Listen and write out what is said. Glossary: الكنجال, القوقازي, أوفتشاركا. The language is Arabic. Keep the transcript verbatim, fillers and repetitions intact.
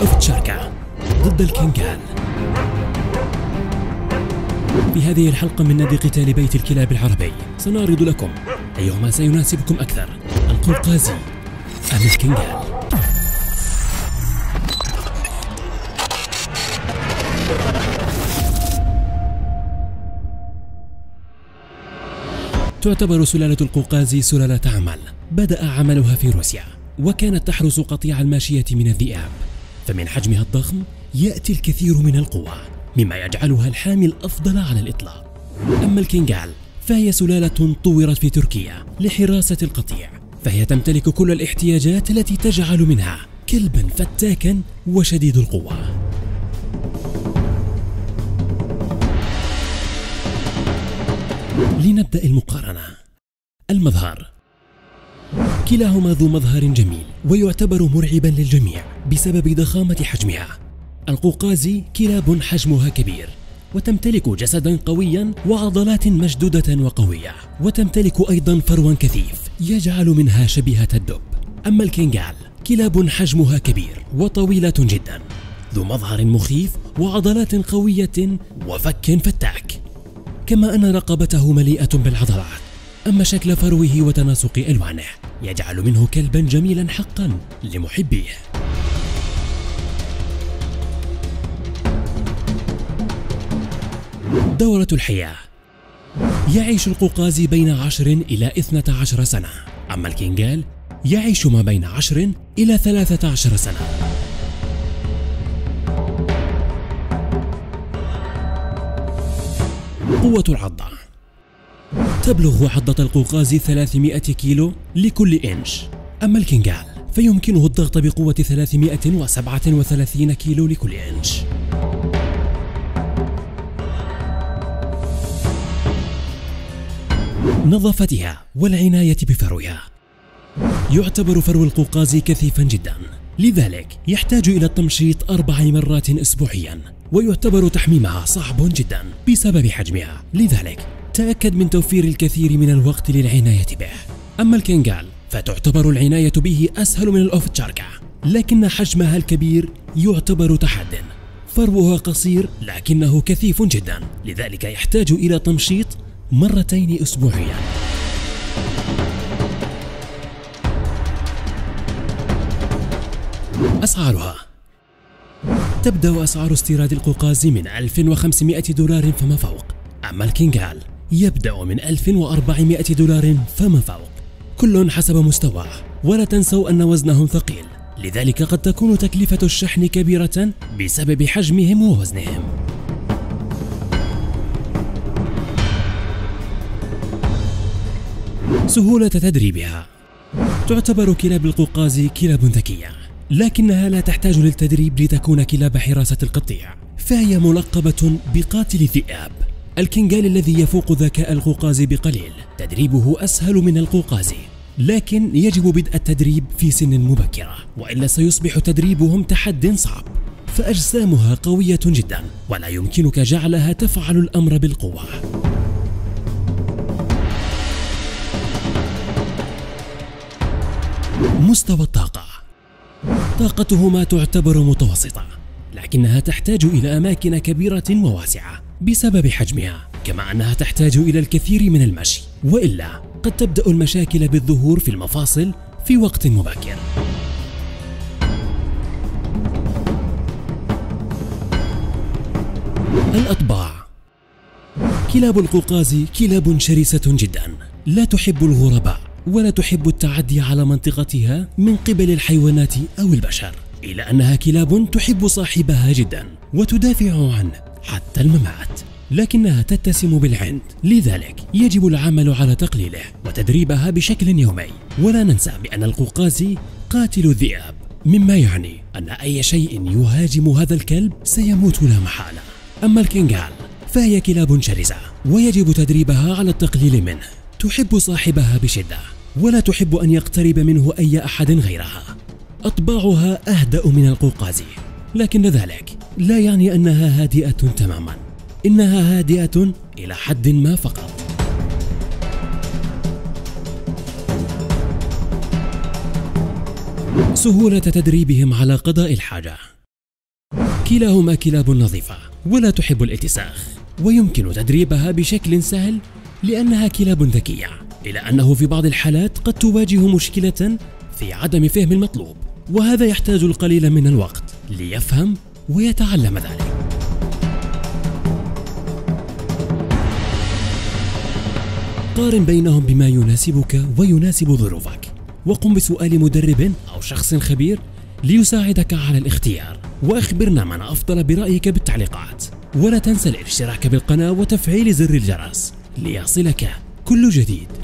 أوفتشاركا ضد الكنجال. في هذه الحلقة من نادي قتال بيت الكلاب العربي سنعرض لكم أيهما سيناسبكم أكثر، القوقازي أم الكنجال؟ تعتبر سلالة القوقازي سلالة عمل بدأ عملها في روسيا، وكانت تحرس قطيع الماشية من الذئاب، فمن حجمها الضخم يأتي الكثير من القوة مما يجعلها الحامي الأفضل على الإطلاق. أما الكنجال فهي سلالة طورت في تركيا لحراسة القطيع، فهي تمتلك كل الاحتياجات التي تجعل منها كلبا فتاكا وشديد القوة. لنبدأ المقارنة. المظهر: كلاهما ذو مظهر جميل ويعتبر مرعبا للجميع بسبب ضخامة حجمها. القوقازي كلاب حجمها كبير وتمتلك جسدا قويا وعضلات مشدودة وقوية، وتمتلك أيضا فروا كثيف يجعل منها شبيهة الدب. أما الكنجال كلاب حجمها كبير وطويلة جدا، ذو مظهر مخيف وعضلات قوية وفك فتاك، كما أن رقبته مليئة بالعضلات. أما شكل فروه وتناسق ألوانه يجعل منه كلبا جميلا حقا لمحبيه. دورة الحياة: يعيش القوقازي بين عشر إلى اثنتي عشرة سنة، أما الكنجال يعيش ما بين عشر إلى ثلاثة عشر سنة. قوة العضة: تبلغ عضة القوقازي ثلاثمائة كيلو لكل إنش، أما الكنجال فيمكنه الضغط بقوة ثلاثمائة وسبعة وثلاثين كيلو لكل إنش. نظافتها والعناية بفروها: يعتبر فرو القوقازي كثيفا جدا، لذلك يحتاج إلى التمشيط أربع مرات أسبوعيا، ويعتبر تحميمها صعب جدا بسبب حجمها، لذلك تأكد من توفير الكثير من الوقت للعناية به. أما الكنجال فتعتبر العناية به أسهل من الأوفتشاركا، لكن حجمها الكبير يعتبر تحدي. فروها قصير لكنه كثيف جدا، لذلك يحتاج إلى تمشيط مرتين أسبوعيا. أسعارها: تبدأ أسعار استيراد القوقازي من ألف وخمسمائة دولار فما فوق، أما الكنجال يبدأ من ألف وأربعمائة دولار فما فوق، كل حسب مستواه. ولا تنسوا أن وزنهم ثقيل، لذلك قد تكون تكلفة الشحن كبيرة بسبب حجمهم ووزنهم. سهولة تدريبها: تعتبر كلاب القوقازي كلاب ذكية، لكنها لا تحتاج للتدريب لتكون كلاب حراسة القطيع، فهي ملقبة بقاتل الذئاب. الكنجال الذي يفوق ذكاء القوقازي بقليل تدريبه أسهل من القوقازي، لكن يجب بدء التدريب في سن مبكرة، وإلا سيصبح تدريبهم تحدي صعب، فأجسامها قوية جدا ولا يمكنك جعلها تفعل الأمر بالقوة. مستوى الطاقة: طاقتهما تعتبر متوسطة، لكنها تحتاج إلى أماكن كبيرة وواسعة بسبب حجمها، كما أنها تحتاج إلى الكثير من المشي، وإلا قد تبدأ المشاكل بالظهور في المفاصل في وقت مبكر. الأطباع: كلاب القوقازي كلاب شرسة جدا، لا تحب الغرباء ولا تحب التعدي على منطقتها من قبل الحيوانات أو البشر، إلا أنها كلاب تحب صاحبها جدا وتدافع عنه حتى الممات، لكنها تتسم بالعند، لذلك يجب العمل على تقليله وتدريبها بشكل يومي. ولا ننسى بأن القوقازي قاتل الذئاب، مما يعني أن أي شيء يهاجم هذا الكلب سيموت لا محالة. أما الكنجال فهي كلاب شرسة ويجب تدريبها على التقليل منه، تحب صاحبها بشدة ولا تحب أن يقترب منه أي أحد غيرها. أطباعها أهدأ من القوقازي، لكن ذلك لا يعني أنها هادئة تماما، إنها هادئة إلى حد ما فقط. سهولة تدريبهم على قضاء الحاجة: كلاهما كلاب نظيفة ولا تحب الاتساخ، ويمكن تدريبها بشكل سهل لأنها كلاب ذكية، إلا أنه في بعض الحالات قد تواجه مشكلة في عدم فهم المطلوب، وهذا يحتاج القليل من الوقت ليفهم ويتعلم ذلك. قارن بينهم بما يناسبك ويناسب ظروفك، وقم بسؤال مدرب أو شخص خبير ليساعدك على الاختيار، وأخبرنا من أفضل برأيك بالتعليقات، ولا تنسى الاشتراك بالقناة وتفعيل زر الجرس ليصلك كل جديد.